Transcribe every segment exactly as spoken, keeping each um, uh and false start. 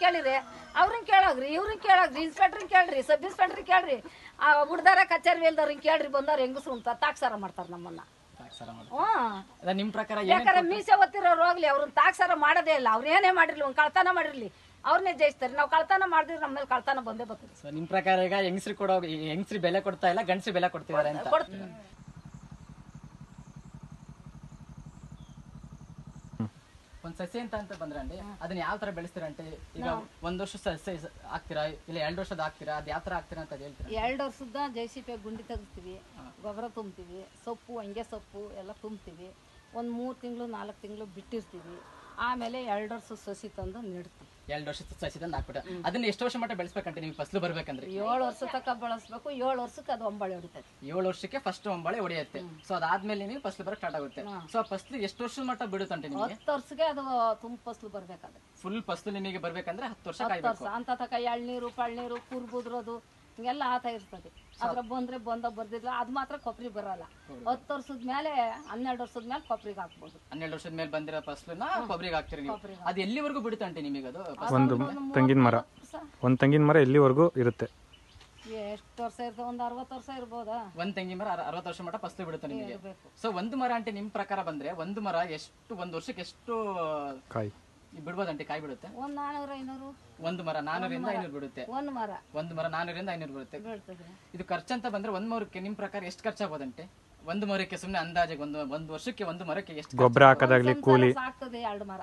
ಕೇಳಿರಿ ಅವ್ರನ್ನ ಕೇಳೋಗ್ರಿ ಇವ್ರನ್ನ ಕೇಳೋಗ್ರಿ ಇನ್ಸ್ಪೆಕ್ಟರ್ನ ಕೇಳ್ರಿ ಸಬ್ ಇನ್ಸ್ಪೆಕ್ಟರ್ ಕೇಳ್ರಿ ಹುಡ್ದಾರ ಕಚೇರಿ ಮೇಲ್ದವ್ರನ್ನ ಕೇಳ್ರಿ ಬಂದವ್ರು ಹೆಂಗಸ್ರು ಅಂತ ತಾಕ್ಸಾರ ಮಾಡ್ತಾರ ನಮ್ಮನ್ನ. ಯಾಕಂದ್ರೆ ಮೀಸೆ ಒತ್ತಿರೋರು ಹೋಗ್ಲಿ ಅವ್ರನ್ನ ತಾಕ್ಸಾರ ಮಾಡೋದೇ ಇಲ್ಲ. ಅವ್ರ ಏನೇ ಮಾಡಿರ್ಲಿ ಒಂದ್ ಕಳ್ತನ ಮಾಡಿರ್ಲಿ ಅವ್ರನ್ನೇ ಜಯಿಸ್ತಾರೆ. ನಾವು ಕಳ್ತನ ಮಾಡಿದ್ರೆ ನಮ್ಮ ಮೇಲೆ ಕಳ್ತನ ಬಂದೇ ಬರ್ತದೆ. ನಿಮ್ ಪ್ರಕಾರ ಈಗ ಹೆಂಗಸ್ರಿ ಕೊಡೋ ಹೆಂಗಸ್ರಿ ಬೆಲೆ ಕೊಡ್ತಾ ಇಲ್ಲ, ಗಂಡಸ್ರಿ ಬೆಲೆ ಕೊಡ್ತಿದ್ದಾರೆ ಅಂತ ಕೊಡ್ತಾರೆ. ಒಂದು ಸಸ್ಯ ಅಂತ ಅಂತ ಬಂದ್ರೆ ಅಂಡಿ ಅದನ್ನ ಯಾವ ತರ ಬೆಳೆಸ್ತೀರಾ ಅಂತೆ? ಈಗ ಒಂದ್ ವರ್ಷ ಸಸ್ಯ ಹಾಕ್ತೀರಾ ಇಲ್ಲ ಎರಡು ವರ್ಷದ ಹಾಕ್ತೀರಾ, ಅದು ಯಾವ ತರ ಹಾಕ್ತೀರಾ ಅಂತ ಹೇಳ್ತೀರಾ? ಎರಡು ವರ್ಷದ ಜೈಸಿಪಿ ಗುಂಡಿ ತೆಗಿಸ್ತೀವಿ, ಗೊಬ್ಬರ ತುಂಬ್ತೀವಿ, ಸೊಪ್ಪು ಹಂಗೆ ಸೊಪ್ಪು ಎಲ್ಲ ತುಂಬ್ತೀವಿ. ಒಂದು ಮೂರು ತಿಂಗಳು ನಾಲ್ಕು ತಿಂಗಳು ಬಿಟ್ಟಿರ್ತೀವಿ. ಆಮೇಲೆ ಎರಡು ವರ್ಷದ ಸಸಿ ತಂದು ನೆಡ್ತೀವಿ. ಎರಡು ವರ್ಷದ ಸಸಿ ತಂದು ಹಾಕ್ಬಿಟ್ಟ ಅದನ್ನ ಎಷ್ಟು ವರ್ಷ ಮಟ್ಟ ಬೆಳೆಸ್ಬೇಕಂತ ನೀವು ಫಸಲು ಬರ್ಬೇಕಂದ್ರೆ? ಏಳು ವರ್ಷ ತಕ್ಕ ಬೆಳೆಸ್ಬೇಕು. ಏಳು ವರ್ಷಕ್ಕೆ ಅದು ಒಂಬಳೆ ಹೊಡಿತೈತೆ. ಏಳು ವರ್ಷಕ್ಕೆ ಫಸ್ಟ್ ಒಂಬಳೆ ಹೊಡೆಯುತ್ತೆ. ಸೊ ಅದಾದ್ಮೇಲೆ ನೀವು ಫಸಲು ಬರೋಕೆ ಸ್ಟಾರ್ಟ್ ಆಗುತ್ತೆ. ಸೊ ಫಸಲು ಎಷ್ಟು ವರ್ಷದ ಮಟ್ಟ ಬಿಡುತ್ತೆ ನಿಮಗೆ? ಹತ್ತು ವರ್ಷಕ್ಕೆ ಅದು ತುಂಬ ಫಸಲು ಬರ್ಬೇಕಾದ್ರೆ ಫುಲ್ ಫಸಲು ನಿಮಗೆ ಬರ್ಬೇಕಂದ್ರೆ ಹತ್ತು ವರ್ಷ ಕಾಯ್ಬೇಕು. ಅಂತ ತಕ್ಕ ಎಳ್ನೀರು ಪಳ್ನೀರು ಕುರ್ಬುದ್ರೋದು ಹಿಂಗೆಲ್ಲ ಆತ ಇರ್ತದೆ. ಅದ್ರ ಬಂದ್ರೆ ಬಂದ ಬರ್ದಿಲ್ಲ ಅದು ಮಾತ್ರ ಕೊಬ್ಬರಿ ಬರಲ್ಲ. ಹತ್ತು ವರ್ಷದ ಮೇಲೆ ಹನ್ನೆರಡು ವರ್ಷದ ಮೇಲೆ ಕೊಬ್ಬರಿಗೆ ಹಾಕ್ಬೋದು. ಹನ್ನೆರಡು ವರ್ಷದ ಮೇಲೆ ಬಂದಿರೋ ಫಸಲನ್ನ ಕೊಬ್ಬರಿಗೆ ಹಾಕ್ತೀರಿ ನೀವು. ಅದು ಎಲ್ಲಿವರೆಗೂ ಬಿಡುತ್ತಂತೆ ನಿಮಗೆ? ಅದು ಒಂದು ತೆಂಗಿನ ಮರ ಒಂದು ತೆಂಗಿನ ಮರ ಎಲ್ಲಿವರೆಗೂ ಇರುತ್ತೆ? ಎಷ್ಟು ವರ್ಷ ಇರ್ತದೆ? ಒಂದು ಅರವತ್ತು ವರ್ಷ ಇರ್ಬೋದಾ? ಒಂದು ತೆಂಗಿನ ಮರ ಅರವತ್ತು ವರ್ಷ ಮಟ್ಟ ಫಸಲು ಬಿಡುತ್ತೆ ನಿಮಗೆ. ಸೊ ಒಂದು ಮರ ಅಂತೆ ನಿಮ್ ಪ್ರಕಾರ ಬಂದ್ರೆ ಒಂದು ಮರ ಎಷ್ಟು ಒಂದು ವರ್ಷಕ್ಕೆ ಎಷ್ಟು ಕಾಯಿ ಬಿಡ್ಬೋದಂಟೆ? ಕಾಯಿ ಬಿಡುತ್ತೆ ಒಂದ್ ನಾನೂರ ಐನೂರು ಒಂದು ಮರ ನಾನೂರಿಂದ ಐನೂರು ಬಿಡುತ್ತೆ. ಒಂದ್ ಮರ ಒಂದ್ ಮರ ನಾನೂರಿಂದ ಐನೂರು ಬರುತ್ತೆ. ಇದು ಖರ್ಚಂತ ಬಂದ್ರೆ ಒಂದ್ ಮರಕ್ಕೆ ನಿಮ್ ಪ್ರಕಾರ ಎಷ್ಟು ಖರ್ಚಾಗಬೋದಂಟೆ? ಒಂದು ಮರಕ್ಕೆ ಸುಮ್ನೆ ಅಂದಾಜೆ ಒಂದು ಒಂದ್ ವರ್ಷಕ್ಕೆ ಒಂದು ಮರಕ್ಕೆ ಎಷ್ಟು? ಗೊಬ್ಬರ ಹಾಕೋದಾಗ್ಲಿ ಕೂಲಿ ಆಗ್ತದೆ. ಎರಡು ಮರ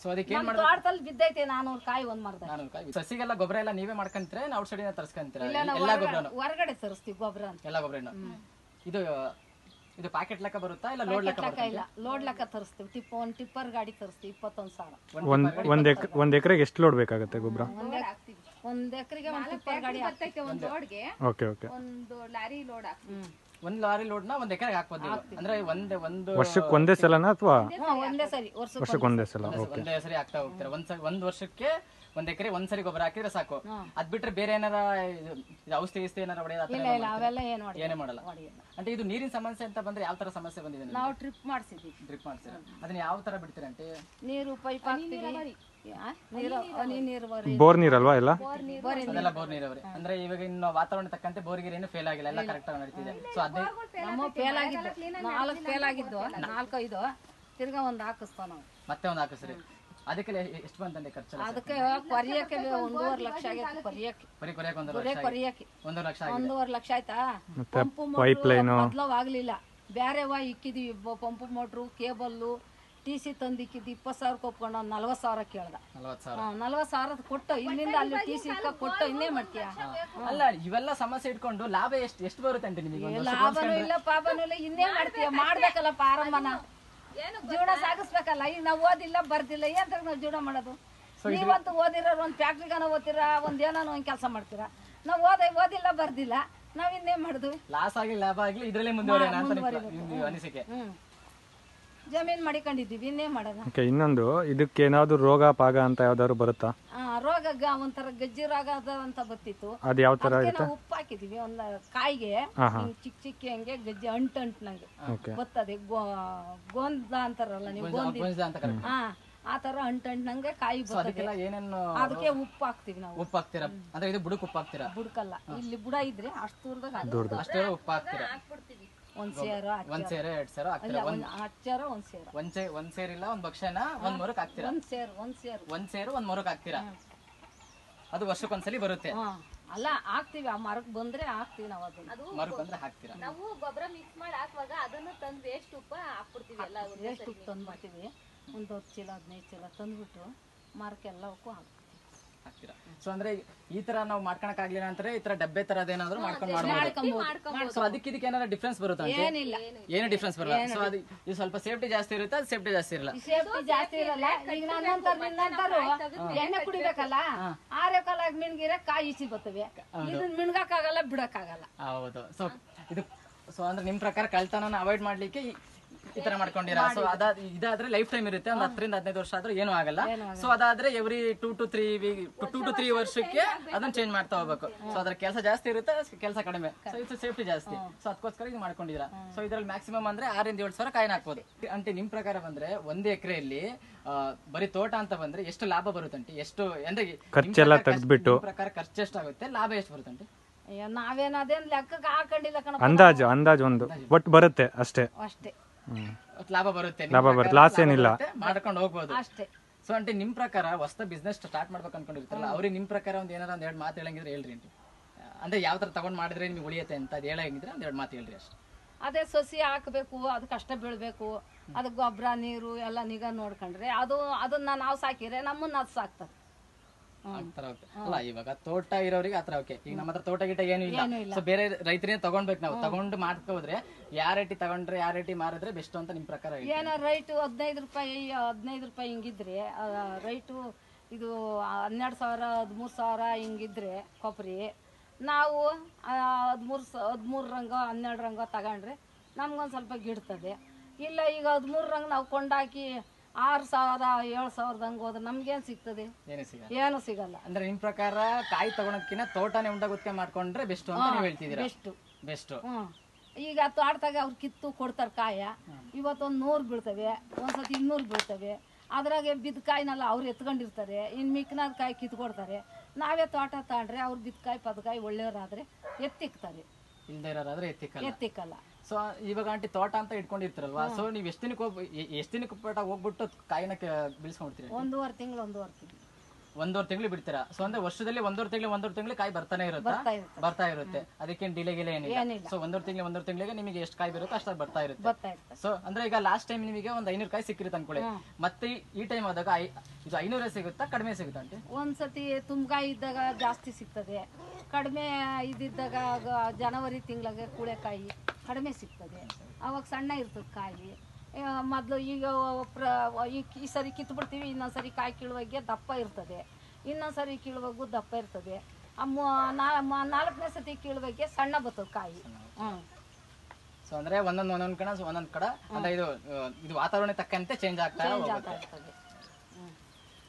ಸೊ ಅದಕ್ಕೆ ಏನ್ ಮಾಡೋದು? ತೋಟದಲ್ಲಿ ಬಿದ್ದೈತೆ ನಾನೂರು ಕಾಯಿ ಒಂದ್ ಮರದಲ್ಲಿ. ನಾನೂರು ಕಾಯಿ. ಸಸಿಗೆಲ್ಲ ಗೊಬ್ಬರ ಎಲ್ಲ ನೀವೇ ಮಾಡ್ಕೊಂತೀರಾ ಇಲ್ಲ ಔಟ್ ಸೈಡ್ ಇಂದ ತರಿಸ್ಕೊಂತೀರಾ? ಎಲ್ಲ ಗೊಬ್ಬರನು ಹೊರಗಡೆ ತರಿಸ್ತೀವಿ ಗೊಬ್ಬರ ಅಂತ. ಎಲ್ಲ ಗೊಬ್ಬರನು ಇದು ಇದು ಪ್ಯಾಕೆಟ್ ಲೆಕ್ಕ ಬರುತ್ತಾ ಇಲ್ಲ ಲೋಡ್ ಲೆಕ್ಕ ಬರುತ್ತಾ? ಇಲ್ಲ ಲೋಡ್ ಲೆಕ್ಕ ತರಿಸ್ತೀವಿ. ಟಿಪ್ ಒಂದು ಟಿಪ್ಪರ್ ಗಾಡಿ ತರಿಸ್ತೀವಿ ಇಪ್ಪತ್ತೊಂದು ಸಾವಿರ. ಒಂದ್ ಒಂದ್ ಎಕರೆಗೆ ಎಷ್ಟು ಲೋಡ್ ಬೇಕಾಗುತ್ತೆ ಗೊಬ್ಬರ? ಒಂದ್ ಎಕರೆಗೆ ಒಂದು ಟಿಪ್ಪರ್ ಗಾಡಿ ಹಾಕ್ತೀವಿ. ಒಂದು ಲೋಡ್ಗೆ ಓಕೆ ಓಕೆ ಒಂದು ಲಾರಿ ಲೋಡ್ ಹಾಕ್ತೀವಿ. ಒಂದ್ ಲಾರಿ ಲೋಡ್ ನ ಒಂದ್ ಎಕರೆಗೆ ಹಾಕ್ಬೋದು. ಅಂದ್ರೆ ಒಂದೇ ಒಂದು ವರ್ಷಕ್ಕೆ ಒಂದೇ ಸಲನಾ ಅಥವಾ ಒಂದೇ ಸರಿ? ವರ್ಷಕ್ಕೆ ಒಂದೇ ಸಲ ಒಂದೇ ಸರಿ ಹಾಕ್ತಾ ಹೋಗ್ತಾರೆ. ಒಂದ್ ಒಂದ್ ವರ್ಷಕ್ಕೆ ಒಂದ್ ಎಕರೆ ಒಂದ್ಸರಿ ಗೊಬ್ಬರ ಹಾಕಿದ್ರೆ ಸಾಕು. ಅದ್ ಬಿಟ್ರೆ ಬೇರೆ ಏನಾರ ಔಷಧಿ ಗಿಸ್ತಿ ಏನಾರ ಹೊಡೆಯೋದು ಏನೇ ಮಾಡಲ್ಲ. ಅಂದ್ರೆ ಇದು ನೀರಿನ ಸಮಸ್ಯೆ ಅಂತ ಬಂದ್ರೆ ಯಾವ ತರ ಸಮಸ್ಯೆ ಬಂದಿದೆ? ನಾವು ಟ್ರಿಪ್ ಮಾಡಿಸಿದ್ವಿ. ಟ್ರಿಪ್ ಮಾಡಿಸಿರ ಅದನ್ನ ಯಾವ ತರ ಬಿಡ್ತೀರಾ ಅಂತೆ? ನೀರು ಪೈಪ್ ಹಾಕ್ತೀವಿ. ಬೋರ್ ನೀರಲ್ವಾ ಎಲ್ಲ? ಅದೆಲ್ಲ ಬೋರ್ ನೀರಾವರಿ. ಅಂದ್ರೆ ಇವಾಗ ಇನ್ನು ವಾತಾವರಣ ತಕ್ಕಂತೆ ಬೋರ್ ಗೀರ್ ಏನು ಫೇಲ್ ಆಗಿಲ್ಲ, ಎಲ್ಲ ಕರೆಕ್ಟ್ ಆಗಿ ನಡೀತಿದೆ. ಸೊ ಅದೇ ನಾಲ್ಕು ಫೇಲ್ ಆಗಿದ್ದು ನಾಲ್ಕೈದು ತಿರ್ಗಾ ಒಂದ್ ಹಾಕಿಸ್ತಾ ನಾವು ಮತ್ತೆ ಒಂದ್ ಹಾಕಿಸ್ರಿ. ಅದಕ್ಕೆ ಎಷ್ಟು ಬಂತಂತೆ ಖರ್ಚು? ಅದಕ್ಕೆ ಕೊರಿಯಕ್ಕೆ ಒಂದೂವರೆ ಲಕ್ಷ ಆಗೈತೆ. ಕೊರಿಯಕ್ಕೆ ಬರೀ ಕೊರಿಯಕ್ಕೆ ಒಂದೂವರೆ ಲಕ್ಷ. ಕೊರಿಯಕ್ಕೆ ಒಂದೂವರೆ ಲಕ್ಷ ಆಗಿದೆ. ಒಂದೂವರೆ ಲಕ್ಷ ಆಯ್ತಾ? ಪಂಪು ಮೋಟ್ರು ಮೊದಲಾಗ್ಲಿಲ್ಲ ಬೇರೆವಾ ಇಕ್ಕಿದ್ವಿ. Pump motor cable T C ತಂದು ಇಕ್ಕಿದ್ದು ಇಪ್ಪತ್ತು ಸಾವಿರಕ್ಕೆ ಒಪ್ಕೊಂಡು ಒಂದು ನಲ್ವತ್ತು ಸಾವಿರ ಕೇಳ್ದ. ನಲ್ವತ್ತು ಸಾವಿರದ ಕೊಟ್ಟು ಇಲ್ಲಿಂದ ಅಲ್ಲಿ ಟಿ ಸಿ ಕೊಟ್ಟು ಇನ್ನೇ ಮಾಡ್ತೀಯ ಅಲ್ಲ. ಇವೆಲ್ಲ ಸಮಸ್ಯೆ ಇಟ್ಕೊಂಡು ಲಾಭ ಎಷ್ಟು ಎಷ್ಟು ಬರುತ್ತೆ ಅಂತೆ ನಿಮಗೆ? ಲಾಭನೂ ಇಲ್ಲ ಪಾಪನೂ ಇಲ್ಲ ಇನ್ನೇ ಮಾಡ್ತೀಯ ಮಾಡ್ಬೇಕಲ್ಲ ಪ್ರಾರಂಭನ ಜೀವನ ಸಾಗಿಸ್ಬೇಕಲ್ಲ. ಈಗ ನಾವು ಓದಿಲ್ಲ ಬರ್ದಿಲ್ಲ ಏನ್ ತರ ನಾವು ಜೀವನ ಮಾಡೋದು? ನೀವಂತೂ ಓದಿರೋರು ಒಂದ್ ಫ್ಯಾಕ್ಟ್ರಿಗಾನ ಓದ್ತೀರಾ ಒಂದ್ ಏನಾನೋ ಒಂದ್ ಕೆಲಸ ಮಾಡ್ತೀರಾ. ನಾವು ಓದ ಓದಿಲ್ಲ ಬರ್ದಿಲ್ಲ ನಾವ್ ಇನ್ನೇನ್ ಮಾಡುದು? ಲಾಸ್ ಆಗಿ ಲಾಭ ಆಗ್ಲಿ ಇದರಲ್ಲೇ ಮುಂದುವರಿಯೋಣ ಅಂತ ಅನಿಸಿಕೆ. ಜಮೀನ್ ಮಾಡಿಕೊಂಡಿದ್ದೀವಿ ಇನ್ನೇನ್ ಮಾಡೋದು? ಇನ್ನೊಂದು ಇದಕ್ಕೆ ಏನಾದ್ರು ರೋಗ ಪಾಗ ಅಂತ ಯಾವ್ದಾದ್ರು ಬರುತ್ತಾ? ರೋಗ ಒಂಥರ ಗಜ್ಜಿ ರೋಗ ಅಂತ ಬರ್ತಿತ್ತು. ಅದ್ ಯಾವ ತರ? ಉಪ್ಪು ಹಾಕಿದೀವಿ ಒಂದ್ ಕಾಯಿಗೆ ಚಿಕ್ಕ ಚಿಕ್ಕ ಹಂಗೆ ಗಜ್ಜಿ ಅಂಟು ಅಂಟು ನಂಗೆ ಬರ್ತದೆ. ಗೋಂದ ಅಂತಾರಲ್ಲ ನೀವು ಗೋಂದಿ ಹಾ ಆ ತರ ಅಂಟು ಅಂಟು ನಂಗೆ ಕಾಯಿ ಬರ್ತದೆ. ಅದಕ್ಕೆ ಉಪ್ಪು ಹಾಕ್ತಿವಿ ನಾವು. ಉಪ್ಪು ಹಾಕ್ತೀರಾ ಅಂದ್ರೆ ಇದು ಬುಡಕ್ ಉಪ್ಪು ಹಾಕ್ತೀರಾ? ಬುಡಕಲ್ಲ ಇಲ್ಲಿ ಬುಡ ಇದ್ರೆ ಅಷ್ಟು ದೂರದಾಗ ಅಷ್ಟೇ ಉಪ್ಪು ಹಾಕ್ತೀರಾ. ಒಂದ್ ಸೇರ ಒಂದ್ ಸೇರ ಎರಡ್ ಸೇರ ಹಾಕ್ತೀರಾ? ಹತ್ತು ಸೇರ ಒಂದ್ ಸೇರ ಒಂದ್ ಸೇರ್ ಒಂದ್ ಸೇರಿಲ್ಲ ಒಂದ್ ಭಕ್ಷನ ಒಂದ್ ಮರಕ್ ಹಾಕ್ತೀರಾ? ಒಂದ್ ಸೇರ್ ಒಂದ್ ಸೇರ್ ಒಂದ್ ಸೇರು ಒಂದ್ ಮರಕ್ ಹಾಕ್ತೀರಾ? ಅದು ವರ್ಷಕ್ಕೊಂದ್ಸಲಿ ಬರುತ್ತೆ. ಅಲ್ಲ ಹಾಕ್ತಿವಿ ಆ ಮರಕ್ಕೆ ಬಂದ್ರೆ ಹಾಕ್ತಿವಿ ನಾವು ಅದನ್ನ ಮರಕ್ಕೆ ಬಂದ್ರೆ ಹಾಕ್ತಿರಾ ನಾವು ಗೊಬ್ಬರ ಮಿಕ್ಸ್ ಮಾಡಿ ಹಾಕುವಾಗ ಅದನ್ನ ತಂದು ವೇಸ್ಟ್ ಉಪ್ಪ ಹಾಕ್ಬಿಡ್ತೀವಿ ಎಲ್ಲ ಒಂದೇ ಸರಿ ವೇಸ್ಟ್ ಉಪ್ಪ ತಂದು ಮಾಡ್ತೀವಿ ಒಂದು ಹತ್ತು ಚೀಲ ಹದಿನೈದು ಚೀಲ ತಂದುಬಿಟ್ಟು ಮರಕ್ಕೆ ಎಲ್ಲವಕ್ಕೂ ಹಾಕ್ತೀವಿ ಹಾಕ್ತಿರಾ ಸೋ ಅಂದ್ರೆ ಈ ತರ ನಾವು ಮಾಡ್ಕಣಕ ಆಗಲಿಲ್ಲ ಅಂದ್ರೆ ಈ ತರ ಡಬ್ಬೆ ತರದ ಏನಾದರೂ ಮಾಡ್ಕೊಂಡು ಮಾಡ್ಬಹುದು ಸೋ ಅದಕ್ಕೆ ಇದಕ್ಕೆ ಏನಾದರೂ ಡಿಫರೆನ್ಸ್ ಬರುತ್ತಾ ಅಂತ ಏನಿಲ್ಲ ಏನು ಡಿಫರೆನ್ಸ್ ಬರಲ್ಲ ಸೋ ಅದು ಇದು ಸ್ವಲ್ಪ ಸೇಫ್ಟಿ ಜಾಸ್ತಿ ಇರುತ್ತೆ ಅದು ಸೇಫ್ಟಿ ಜಾಸ್ತಿ ಇರಲ್ಲ ಸೇಫ್ಟಿ ಜಾಸ್ತಿ ಇರಲ್ಲ ಈಗ ನಾನು ಅಂತ ನಿನ್ನಂತರು ಎಣ್ಣೆ ಕುಡಿಬೇಕಲ್ಲ ಆರೇಕಾಲಾಗಿ ಮಿಣಗಿರೆ ಕಾಯಿ ಇಸಿ ಬರ್ತವೆ ಇದನ್ನ ಮಿಣಗಕ ಆಗಲ್ಲ ಬಿಡಕ ಆಗಲ್ಲ ಹೌದು ಸೋ ಇದು ಸೋ ಅಂದ್ರೆ ನಿಮ್ಮ ಪ್ರಕಾರ ಕಳ್ಳತನನ ಅವಾಯ್ಡ್ ಮಾಡ್ಲಿಕ್ಕೆ ಈ ತರ ಮಾಡ್ಕೊಂಡಿರಾ ಸೋ ಅದ ಇದಾದ್ರೆ ಲೈಫ್ ಟೈಮ್ ಇರುತ್ತೆ ಒಂದು ಹತ್ತರಿಂದ ಹದಿನೈದು ವರ್ಷ ಆದ್ರೂ ಏನು ಆಗಲ್ಲ ಸೋ ಅದಾದ್ರೆ ಎವ್ರಿ ಎರಡು ಟು ಮೂರು ವರ್ಷಕ್ಕೆ ಅದನ್ನ ಚೇಂಜ್ ಮಾಡ್ತಾ ಹೋಗಬೇಕು ಸೋ ಅದರ ಕೆಲಸ ಜಾಸ್ತಿ ಇರುತ್ತೆ ಕೆಲಸ ಕಡಿಮೆ ಸೋ ಇದು ಸೇಫ್ಟಿ ಜಾಸ್ತಿ ಸೋ ಅದಕ್ಕೋಸ್ಕರ ಇದು ಮಾಡ್ಕೊಂಡಿದ್ದೀರಾ ಸೋ ಇದರಲ್ಲಿ ಮ್ಯಾಕ್ಸಿಮಮ್ ಅಂದ್ರೆ ಆರರಿಂದ ಏಳು ಸಾವಿರ ಕಾಯಿನ ಹಾಕಬಹುದು ಅಂತೆ ನಿಮ್ಮ ಪ್ರಕಾರ ಬಂದ್ರೆ ಒಂದು ಎಕರೆಯಲ್ಲಿ ಬರಿ ತೋಟ ಅಂತ ಬಂದ್ರೆ ಎಷ್ಟು ಲಾಭ ಬರುತ್ತಂತೆ ಎಷ್ಟು ಅಂದ್ರೆ ಖರ್ಚೆಲ್ಲ ತೆಗೆದ್ಬಿಟ್ಟು ಪ್ರಕಾರ ಖರ್ಚು ಎಷ್ಟು ಆಗುತ್ತೆ ಲಾಭ ಎಷ್ಟು ಬರುತ್ತಂತೆ ನಾವೇನಾದೇನ್ ಲೆಕ್ಕಕ್ಕೆ ಹಾಕೊಂಡಿಲ್ಲ ಕಣ ಅಂದಾಜು ಅಂದಾಜು ಒಂದು ಒಟ್ಟು ಬರುತ್ತೆ ಅಷ್ಟೇ ಅಷ್ಟೇ ಲಾಭ ಬರುತ್ತೆ ಲಾಭ ಬರುತ್ತೆ ಲಾಸ್ ಏನಿಲ್ಲ ಮಾಡ್ಕೊಂಡು ಹೋಗಬಹುದು ಅಷ್ಟೇ ಸೋ ಅಂತೆ ನಿಮ್ಮ ಪ್ರಕಾರ ಹೊಸ ಬಿಸ್ನೆಸ್ ಸ್ಟಾರ್ಟ್ ಮಾಡಬೇಕು ಅನ್ಕೊಂಡಿರ್ತಾರಲ್ಲ ಅವರಿಗೆ ನಿಮ್ಮ ಪ್ರಕಾರ ಒಂದು ಏನಾರ ಒಂದು ಎರಡು ಮಾತು ಹೇಳಂಗಿದ್ರೆ ಹೇಳ್ರಿ ಅಂತೆ ಅಂದ್ರೆ ಯಾವ ತರ ತಗೊಂಡ್ ಮಾಡಿದ್ರೆ ನಿಮಗೆ ಉಳಿಯುತ್ತೆ ಅಂತ ಅದು ಹೇಳಂಗಿದ್ರೆ ಒಂದು ಎರಡು ಮಾತು ಹೇಳ್ರಿ ಅಷ್ಟೇ ಅದೇ ಸಸಿ ಹಾಕಬೇಕು ಅದು ಕಷ್ಟ ಬೀಳಬೇಕು ಅದಕ್ಕೆ ಗೊಬ್ಬರ ನೀರು ಎಲ್ಲ ನಿಗಾ ನೋಡ್ಕೊಂಡ್ರೆ ಅದು ಅದನ್ನ ನಾವು ಸಾಕಿದ್ರೆ ನಮ್ಮನ್ನ ಅದು ಸಾಕ್ತದೆ ಅಲ್ಲ ಇವಾಗ ತೋಟ ಇರೋರಿಗೆ ಆತರ ಓಕೆ ಈಗ ನಮ್ಮ ಹತ್ರ ತೋಟ ಗಿಟ ಏನು ಇಲ್ಲ ಸೊ ಬೇರೆ ರೈತರೇ ತಗೊಂಡ್ಬೇಕು ನಾವು ತಗೊಂಡು ಮಾಡ್ಕೋದ್ರೆ ಯಾವ ರೇಟಿ ತಗೊಂಡ್ರೆ ಯಾವ ರೇಟಿ ಮಾರಿದ್ರೆ ಬೆಸ್ಟ್ ಅಂತ ನಿಮ್ ಪ್ರಕಾರ ಏನೋ ರೈಟ್ ಹದಿನೈದು ರೂಪಾಯಿ ಹದಿನೈದು ರೂಪಾಯಿ ಹಿಂಗಿದ್ರೆ ರೈಟು ಇದು ಹನ್ನೆರಡು ಸಾವಿರ ಹದಿಮೂರು ಸಾವಿರ ಹಿಂಗಿದ್ರೆ ಕೊಬ್ಬರಿ ನಾವು ಹದಿಮೂರು ಹದಿಮೂರು ರಂಗ ಹನ್ನೆರಡು ರಂಗ ತಗೊಂಡ್ರೆ ನಮ್ಗೊಂದು ಸ್ವಲ್ಪ ಗಿಡ್ತದೆ ಇಲ್ಲ ಈಗ ಹದಿಮೂರು ರಂಗ ನಾವು ಕೊಂಡಾಕಿ ಆರು ಸಾವಿರ ಏಳು ಸಾವಿರದ ಹಂಗ ಹೋದ್ರೆ ನಮ್ಗೇನ್ ಸಿಗ್ತದೆ ಏನು ಸಿಗಲ್ಲ ಅಂದ್ರೆ ನಿಮ್ ಪ್ರಕಾರ ಕಾಯಿ ತಗೊಳಕ್ಕಿಂತ ತೋಟನೇ ಉಂಡ ಗುತ್ತಿಗೆ ಮಾಡ್ಕೊಂಡ್ರೆ ಬೆಸ್ಟ್ ಅಂತ ನೀವು ಹೇಳ್ತಿದ್ದೀರಾ ಬೆಸ್ಟ್ ಬೆಸ್ಟ್ ಈಗ ತೋಟದಾಗ ಅವ್ರು ಕಿತ್ತು ಕೊಡ್ತಾರ ಕಾಯ ಇವತ್ತೊಂದು ನೂರು ಬೀಳ್ತವೆ ಒಂದ್ಸತಿ ಇನ್ನೂರು ಬೀಳ್ತವೆ ಅದ್ರಾಗೆ ಬಿದ್ದ ಕಾಯಿನೆಲ್ಲ ಅವ್ರು ಎತ್ಕೊಂಡಿರ್ತಾರೆ ಇನ್ ಮಿಕ್ನಾದ್ ಕಾಯಿ ಕಿತ್ಕೊಡ್ತಾರೆ ನಾವೇ ತೋಟ ತಗೊಂಡ್ರೆ ಅವ್ರು ಬಿದ್ಕಾಯಿ ಪದ್ಕಾಯಿ ಒಳ್ಳೆಯವರಾದ್ರೆ ಎತ್ತಿಕ್ತಾರೆ ಇಲ್ದಿರೋರಾದ್ರೆ ಎತ್ತಿಕ್ಕಲ್ಲ ಎತ್ತಿಕ್ಕಲ್ಲ ಸೊ ಇವಾಗ ಆಂಟಿ ತೋಟ ಅಂತ ಇಟ್ಕೊಂಡಿರ್ತಾರಲ್ವಾ ಸೊ ನೀವು ಎಷ್ಟು ದಿನಕ್ಕೆ ಹೋಗಿ ಎಷ್ಟು ದಿನಕ್ಕೆ ಪಟ್ಟ ಹೋಗ್ಬಿಟ್ಟು ಕಾಯಿನ ಬೆಳೆಸ್ಕೊಂಡಿರ್ತೀರಾ ಒಂದೂವರೆ ತಿಂಗಳು ಒಂದೂವರೆ ತಿಂಗಳು ಒಂದೂವರೆ ತಿಂಗಳು ಬಿಡ್ತೀರಾ ಸೊ ಅಂದ್ರೆ ವರ್ಷದಲ್ಲಿ ಒಂದೂವರೆ ತಿಂಗಳು ಒಂದೂವರೆ ತಿಂಗಳು ಕಾಯಿ ಬರ್ತಾನೆ ಇರುತ್ತೆ ಬರ್ತಾ ಇರುತ್ತೆ ಅದಕ್ಕೇನು ಡಿಲೇ ಗಿಲೇ ಏನಿಲ್ಲ ಸೊ ಒಂದೂವರೆ ತಿಂಗಳು ಒಂದೂವರೆ ತಿಂಗಳಿಗೆ ನಿಮಗೆ ಎಷ್ಟು ಕಾಯಿ ಬರುತ್ತೋ ಅಷ್ಟು ಬರ್ತಾ ಇರುತ್ತೆ ಸೊ ಅಂದ್ರೆ ಈಗ ಲಾಸ್ಟ್ ಟೈಮ್ ನಿಮಗೆ ಒಂದು ಐನೂರು ಕಾಯಿ ಸಿಕ್ಕಿರುತ್ತೆ ಅನ್ಕೊಳ್ಳಿ ಮತ್ತೆ ಈ ಟೈಮ್ ಆದಾಗ ಇದು ಐನೂರೇ ಸಿಗುತ್ತಾ ಕಡಿಮೆ ಸಿಗುತ್ತಾ ಆಂಟಿ ಒಂದ್ಸತಿ ತುಂಬಕಾಯಿ ಇದ್ದಾಗ ಜಾಸ್ತಿ ಸಿಗ್ತದೆ ಕಡಿಮೆ ಇದ್ದಾಗ ಜನವರಿ ತಿಂಗಳಿಗೆ ಕುಳೆಕಾಯಿ ಕಡಿಮೆ ಸಿಗ್ತದೆ ಅವಾಗ ಸಣ್ಣ ಇರ್ತದೆ ಕಾಯಿ ಮೊದಲು ಈಗ ಪ್ರ ಈ ಸರಿ ಕಿತ್ಬಿಡ್ತೀವಿ ಇನ್ನೊಂದ್ಸರಿ ಕಾಯಿ ಕೀಳುವಾಗೆ ದಪ್ಪ ಇರ್ತದೆ ಇನ್ನೊಂದ್ಸರಿ ಕೀಳುವಾಗೂ ದಪ್ಪ ಇರ್ತದೆ ನಾಲ್ಕನೇ ಸತಿ ಕೀಳುವಾಗೆ ಸಣ್ಣ ಬರ್ತದೆ ಕಾಯಿ ಹ್ಞೂ ಸೊ ಅಂದರೆ ಒಂದೊಂದು ಒಂದೊಂದು ಕಡೆ ಒಂದೊಂದು ಕಡೆ ಅಂದರೆ ಇದು ಇದು ವಾತಾವರಣ ತಕ್ಕಂತೆ ಚೇಂಜ್ ಆಗ್ತಾ ಇರ್ತದೆ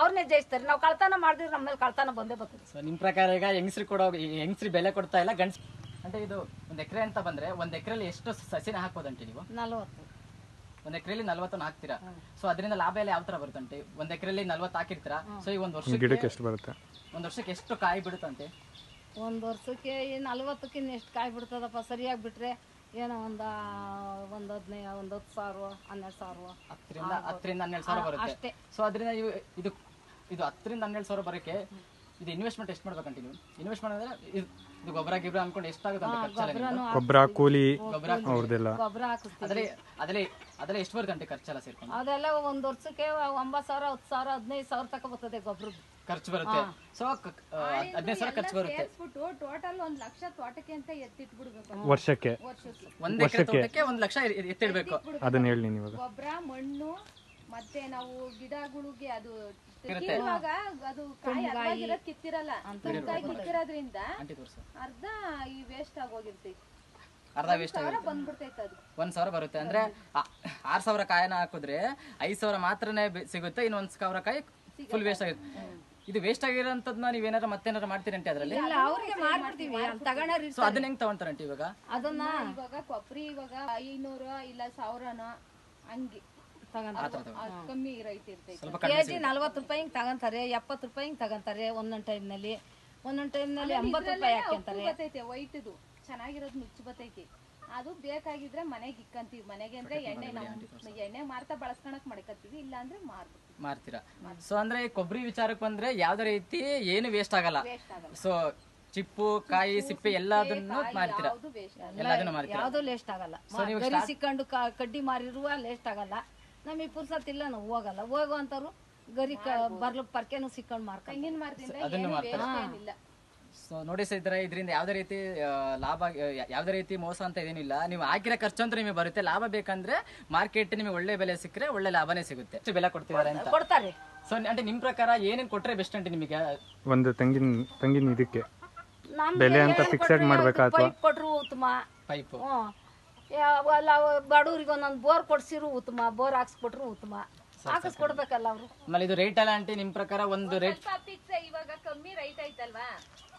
ಅವ್ರನ್ನೇ ಜಯಿಸ್ತಾರೆ ನಾವು ಕಳ್ತನ ಮಾಡಿದ್ರೆ ನಮ್ಮ ಮೇಲೆ ಕಳ್ತನ ಬಂದೇ ಬರ್ತದೆ ಸೊ ನಿಮ್ಮ ಪ್ರಕಾರ ಈಗ ಹೆಂಗಸ್ರಿ ಕೊಡೋ ಹೆಂಗಸ್ರಿ ಬೆಲೆ ಕೊಡ್ತಾ ಇಲ್ಲ ಗಂಡ್ಸ್ ಅಂದ್ರೆ ಇದು ಒಂದು ಎಕರೆ ಅಂತ ಬಂದ್ರೆ ಒಂದು ಎಕರೆಯಲ್ಲಿ ಎಷ್ಟು ಸಸಿನ ಹಾಕ್ಬೋದಂಟೆ ನೀವು ನಲ್ವತ್ತು ಒಂದು ಎಕರೆಯಲ್ಲಿ ನಲ್ವತ್ತನ್ನು ಹಾಕ್ತೀರಾ ಸೊ ಅದರಿಂದ ಲಾಭ ಎಲ್ಲ ಯಾವ ತರ ಬರುತ್ತಂಟೆ ಒಂದು ಎಕರೆಯಲ್ಲಿ ನಲ್ವತ್ತು ಹಾಕಿರ್ತೀರಾ ಸೊ ಈಗ ಒಂದು ವರ್ಷಕ್ಕೆ ಗಿಡಕ್ಕೆ ಎಷ್ಟು ಬರುತ್ತೆ ಒಂದು ವರ್ಷಕ್ಕೆ ಎಷ್ಟು ಕಾಯಿ ಬಿಡುತ್ತಂತೆ ಒಂದು ವರ್ಷಕ್ಕೆ ನಲ್ವತ್ತಕ್ಕಿಂತ ಎಷ್ಟು ಕಾಯಿ ಬಿಡ್ತದಪ್ಪ ಸರಿಯಾಗಿ ಬಿಟ್ರೆ ಏನೋ ಒಂದು ಒಂದು ಹದಿನೈದು ಒಂದು ಹತ್ತು ಸಾವಿರ ಹನ್ನೆರಡು ಸಾವಿರ ಹತ್ತರಿಂದ ಹತ್ತರಿಂದ ಹನ್ನೆರಡು ಸಾವಿರ ಬರುತ್ತೆ ಅಷ್ಟೇ ಸೊ ಅದರಿಂದ ಇದು ಇದು ಹತ್ತರಿಂದ ಹನ್ನೆರಡು ಸಾವಿರ ಬರೋಕ್ಕೆ ಇದು ಇನ್ವೆಸ್ಟ್ಮೆಂಟ್ ಎಷ್ಟು ಮಾಡ್ಬೇಕಂತ ನೀವು ಇನ್ವೆಸ್ಟ್ಮೆಂಟ್ ಅಂದ್ರೆ ಇದು ಗೊಬ್ಬರ ಗಿಬ್ಬರ ಅನ್ಕೊಂಡು ಎಷ್ಟಾಗುತ್ತೆ ಗೊಬ್ಬರ ಕೂಲಿ ಗೊಬ್ಬರ ಗೊಬ್ಬರ ಅದ್ರಲ್ಲಿ ಅದ್ರಲ್ಲಿ ಅದ್ರಲ್ಲಿ ಎಷ್ಟು ಬರ್ತಂತೆ ಖರ್ಚೆಲ್ಲ ಸೇರ್ಕೊಂಡು ಅದೆಲ್ಲ ಒಂದು ವರ್ಷಕ್ಕೆ ಒಂಬತ್ತು ಸಾವಿರ ಹತ್ತು ಸಾವಿರ ಹದಿನೈದು ಸಾವಿರ ತಕ ಬರ್ತದೆ ಗೊಬ್ಬರ ಖರ್ಚು ಬರುತ್ತೆ ಸೊ ಹದಿನೈದು ಸಾವಿರ ಖರ್ಚು ಬರುತ್ತೆ ಟೋಟಲ್ ಒಂದು ಲಕ್ಷ ತೋಟಕ್ಕೆ ಅಂತ ಎತ್ತಿಟ್ಬಿಡ್ಬೇಕು ವರ್ಷಕ್ಕೆ ಒಂದು ಎಕರೆ ತೋಟಕ್ಕೆ ಒಂದು ಲಕ್ಷ ಎತ್ತಿಡ್ಬೇಕು ಅದನ್ನ ಹೇಳಿ ನೀವು ಗೊಬ್ಬರ ಮಣ್ಣು ಮತ್ತೆ ನಾವು ಗಿಡಗಳಿಗೆ ಅದು ಕೀಳುವಾಗ ಅದು ಕಾಯಿ ಅರ್ಧವಾಗಿರೋದು ಕಿತ್ತಿರಲ್ಲ ಕಾಯಿ ಕಿತ್ತಿರೋದ್ರಿಂದ ಅರ್ಧ ಈ ವೇಸ್ಟ್ ಆಗೋಗಿರ್ತೈತಿ ಅರ್ಧ ವೇಸ್ಟ್ ಆಗಿ ಬಂದ್ಬಿಡ್ತೈತೆ ಅದು ಒಂದ್ ಸಾವಿರ ಬರುತ್ತೆ ಅಂದ್ರೆ ಆರ್ ಸಾವಿರ ಕಾಯಿನ ಹಾಕಿದ್ರೆ ಐದ್ ಸಾವಿರ ಮಾತ್ರನೇ ಸಿಗುತ್ತೆ ಇನ್ನೊಂದ್ ಸಾವಿರ ಕಾಯಿ ಫುಲ್ ವೇಸ್ಟ್ ಆಗುತ್ತೆ ಇದು ವೇಸ್ಟ್ ಆಗಿರೋಂತದನ್ನ ನೀವು ಏನಾದರೂ ಮತ್ತೆ ಏನಾದರೂ ಮಾಡ್ತೀರಾ ಅಂತ ಅದರಲ್ಲಿ ಇಲ್ಲ ಅವರಿಗೆ ಮಾಡ್ಬಿಡ್ತೀವಿ ಅಂತ ತಗೊಂಡರು ಸೋ ಅದನ್ನ ಹೆಂಗ್ ತಗೊಂತಾರೆ ಅಂತ ಇವಾಗ ಅದನ್ನ ಇವಾಗ ಕೊಪ್ರಿ ಇವಾಗ ಐನೂರು ಇಲ್ಲ ಸಾವಿರನ ಹಂಗೆ ತಗೊಂತಾರೆ ಕಮ್ಮಿ ರೈಟ್ ಇರ್ತಿದೆ ಕೆಜಿ ನಲವತ್ತು ರೂಪಾಯಿ ಹಿಂಗ್ ತಗೊಂತಾರೆ ಎಪ್ಪತ್ತು ರೂಪಾಯಿ ಹಿಂಗ್ ತಗೊಂತಾರೆ ಒಂದೊಂದು ಟೈಮ್ ನಲ್ಲಿ ಒಂದೊಂದು ಟೈಮ್ ನಲ್ಲಿ ಎಂಬತ್ತು ರೂಪಾಯಿ ಹಾಕ್ತಾರೆ ಬರ್ತೈತೆ ವೈಟ್ ಇದು ಚೆನ್ನಾಗಿರೋದು ನುಚ್ಚು ಬರ್ತೈತೆ ಅದು ಬೇಕಾಗಿದ್ರೆ ಮನೆಗೆ ಇಕ್ಕಂತೀವಿ ಮನೆಗೆ ಅಂದ್ರೆ ಎಣ್ಣೆ ನಾವು ಎಣ್ಣೆ ಮಾರ್ತಾ ಬಳಸ್ಕೊಳಕ್ಕೆ ಮಾಡ್ಕತ್ತೀವಿ ಇಲ್ಲ ಅಂದ್ರೆ ಮಾರ್ತೀವಿ ಮಾರ್ತೀರಾ ಸೋ ಅಂದ್ರೆ ಕೊಬ್ಬರಿ ವಿಚಾರಕ್ಕೆ ಬಂದ್ರೆ ಯಾವ್ದೇ ರೀತಿ ಏನು ವೇಸ್ಟ್ ಆಗಲ್ಲ ಸೋ ಚಿಪ್ಪು ಕಾಯಿ ಸಿಪ್ಪೆ ಎಲ್ಲದನ್ನು ಮಾರ್ತೀರಾ ಎಲ್ಲದನ್ನು ಮಾರ್ತೀರಾ ಯಾವುದು ವೇಸ್ಟ್ ಆಗಲ್ಲ ಗರಿ ಸಿಕ್ಕಂಡು ಕಡ್ಡಿ ಮಾರಿರುವ ವೇಸ್ಟ್ ಆಗಲ್ಲ ನಮಗೆ ಪುರ್ಸತ್ ಇಲ್ಲ ನಾವು ಹೋಗಲ್ಲ ಹೋಗುವಂತರು ಗರಿ ಬರ್ಲು ಪರ್ಕೆನೂ ಸಿಕ್ಕಂಡು ಮಾರ್ತಾರೆ ಹಿಂಗಿನ ಮಾರ್ತಿದ್ರೆ ಅದನ್ನು ಮಾರ್ತಾರಿಲ್ಲ ಸೊ ನೋಡಿ ಸ್ನೇಹಿತರೆ ಇದರಿಂದ ಯಾವುದೇ ರೀತಿ ಲಾಭ ಯಾವುದೇ ರೀತಿ ಮೋಸ ಅಂತ ಏನಿಲ್ಲ ನೀವು ಹಾಕಿರೋ ಖರ್ಚು ಅಂತ ನಿಮಗೆ ಬರುತ್ತೆ ಲಾಭ ಬೇಕಂದ್ರೆ ಮಾರ್ಕೆಟ್ ನಿಮಗೆ ಒಳ್ಳೆ ಬೆಲೆ ಸಿಕ್ಕರೆ ಒಳ್ಳೆ ಲಾಭನೇ ಸಿಗುತ್ತೆ ಎಷ್ಟು ಬೆಲೆ ಕೊಡ್ತಿದ್ದಾರೆ ಅಂತ ಕೊಡ್ತಾರೆ ಸೊ ಆಂಟಿ ನಿಮ್ಮ ಪ್ರಕಾರ ಏನೇನು ಕೊಟ್ಟರೆ ಬೆಸ್ಟ್ ಆಂಟಿ ನಿಮಗೆ ಒಂದು ತೆಂಗಿನ ತೆಂಗಿನ ಇದಕ್ಕೆ ಬೆಲೆ ಅಂತ ಫಿಕ್ಸೆಡ್ ಮಾಡಬೇಕಾ ಅಥವಾ ಪೈಪ್ ಕೊಟ್ಟರು ಉತ್ತಮ ಪೈಪ್ ಅಲ್ಲ ಬಡವರಿಗೆ ಒಂದೊಂದು ಬೋರ್ ಕೊಡ್ಸಿರು ಉತ್ತಮ ಬೋರ್ ಹಾಕ್ಸ್ಕೊಟ್ರು ಉತ್ತಮ ಹಾಕಿಸ್ ಕೊಡ್ಬೇಕಲ್ಲ ಅವರು ಆಮೇಲೆ ಇದು ರೇಟ್ ಅಲ್ಲ ಆಂಟಿ ನಿಮ್ಮ ಪ್ರಕಾರ ಒಂದು ರೇಟ್ ಫಿಕ್ಸ್ ಇವಾಗ ಕಮ್ಮಿ ರೈಟ್ ಐತಲ್ವಾ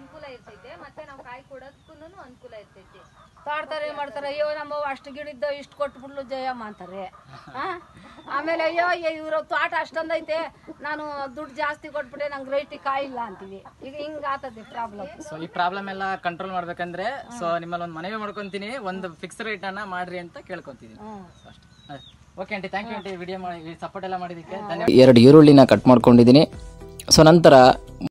ಅನುಕೂಲ ಇರ್ತೈತೆ ಮತ್ತೆ ನಾವು ಕಾಯಿ ಕೊಡೋದಕ್ಕೂನು ಅನುಕೂಲ ಇರ್ತೈತೆ ತಾಡ್ತಾರೆ ಮಾಡ್ತಾರೆ ಅಯ್ಯೋ ನಮ್ಮ ಅಷ್ಟು ಗಿಡಿದ್ದ ಇಷ್ಟು ಕೊಟ್ಬಿಡ್ಲು ಜಯಮ್ಮ ಅಂತಾರೆ ಆಮೇಲೆ ಅಯ್ಯೋ ಇವ್ರ ತೋಟ ಅಷ್ಟೊಂದೈತೆ ನಾನು ದುಡ್ಡು ಜಾಸ್ತಿ ಕೊಟ್ಬಿಟ್ಟೆ ನಂಗೆ ರೈಟ್ ಕಾಯಿಲ್ಲ ಅಂತೀವಿ ಈಗ ಹಿಂಗ ಆತದೆ ಪ್ರಾಬ್ಲಮ್ ಸೊ ಈ ಪ್ರಾಬ್ಲಮ್ ಎಲ್ಲ ಕಂಟ್ರೋಲ್ ಮಾಡ್ಬೇಕಂದ್ರೆ ಸೊ ನಿಮ್ಮಲ್ಲಿ ಒಂದು ಮನವಿ ಮಾಡ್ಕೊಂತೀನಿ ಒಂದು ಫಿಕ್ಸ್ ರೇಟ್ ಅನ್ನ ಮಾಡ್ರಿ ಅಂತ ಕೇಳ್ಕೊಂತೀನಿ okay aunty thank you aunty video ಮಾಡಿ ಸಪೋರ್ಟ್ ಎಲ್ಲ ಮಾಡಿದಕ್ಕೆ ಎರಡು ಈರುಳ್ಳಿನ ಕಟ್ ಮಾಡ್ಕೊಂಡಿದ್ದೀನಿ ಸೊ ನಂತರ